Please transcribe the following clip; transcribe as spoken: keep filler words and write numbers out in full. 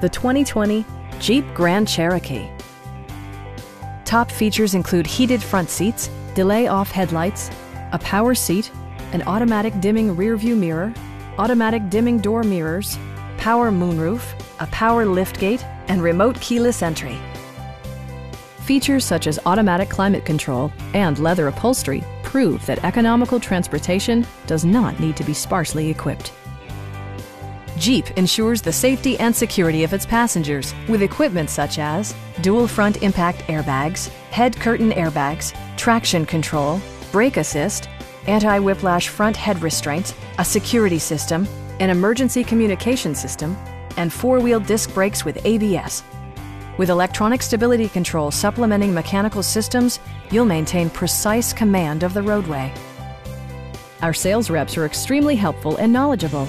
the twenty twenty Jeep Grand Cherokee. Top features include heated front seats, delay-off headlights, a power seat, an automatic dimming rearview mirror, automatic dimming door mirrors, power moonroof, a power liftgate, and remote keyless entry. Features such as automatic climate control and leather upholstery prove that economical transportation does not need to be sparsely equipped. Jeep ensures the safety and security of its passengers with equipment such as dual front impact airbags, head curtain airbags, traction control, brake assist, anti-whiplash front head restraints, a security system, an emergency communication system, and four-wheel disc brakes with A B S. With electronic stability control supplementing mechanical systems, you'll maintain precise command of the roadway. Our sales reps are extremely helpful and knowledgeable.